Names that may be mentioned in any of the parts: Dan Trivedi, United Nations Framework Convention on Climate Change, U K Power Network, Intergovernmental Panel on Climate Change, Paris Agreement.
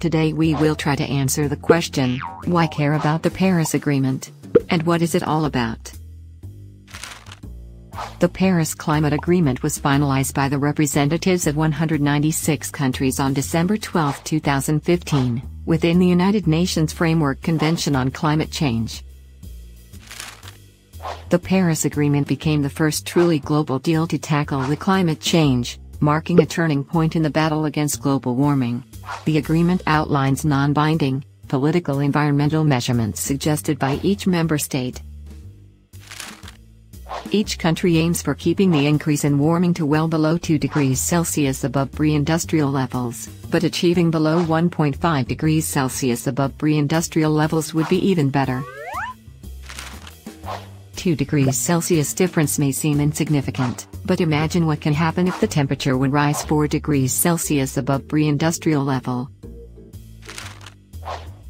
Today we will try to answer the question, why care about the Paris Agreement? And what is it all about? The Paris Climate Agreement was finalized by the representatives of 196 countries on December 12, 2015, within the United Nations Framework Convention on Climate Change. The Paris Agreement became the first truly global deal to tackle the climate change, marking a turning point in the battle against global warming. The agreement outlines non-binding, political environmental measurements suggested by each member state. Each country aims for keeping the increase in warming to well below 2 degrees Celsius above pre-industrial levels, but achieving below 1.5 degrees Celsius above pre-industrial levels would be even better. 2 degrees Celsius difference may seem insignificant, but imagine what can happen if the temperature would rise 4 degrees Celsius above pre-industrial level.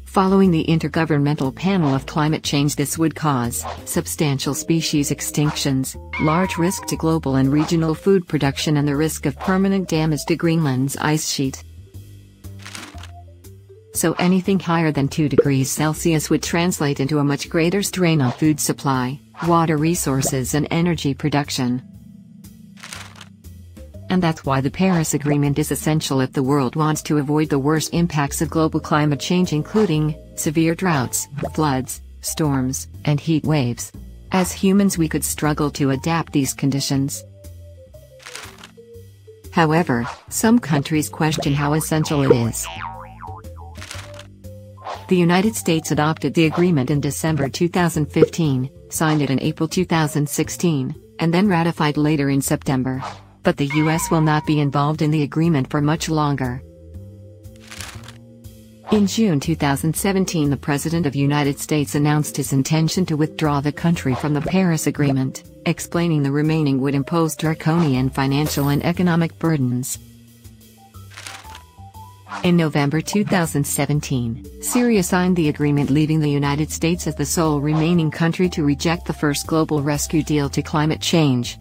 Following the Intergovernmental Panel on Climate Change, this would cause substantial species extinctions, large risk to global and regional food production, and the risk of permanent damage to Greenland's ice sheet. So anything higher than 2 degrees Celsius would translate into a much greater strain on food supply, water resources and energy production. And that's why the Paris Agreement is essential if the world wants to avoid the worst impacts of global climate change, including severe droughts, floods, storms, and heat waves. As humans, we could struggle to adapt these conditions. However, some countries question how essential it is. The United States adopted the agreement in December 2015, signed it in April 2016, and then ratified later in September. But the US will not be involved in the agreement for much longer. In June 2017, the President of the United States announced his intention to withdraw the country from the Paris Agreement, explaining the remaining would impose draconian financial and economic burdens. In November 2017, Syria signed the agreement, leaving the United States as the sole remaining country to reject the first global rescue deal to climate change.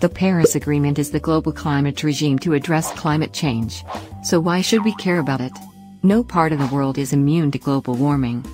The Paris Agreement is the global climate regime to address climate change. So why should we care about it? No part of the world is immune to global warming.